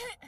えっ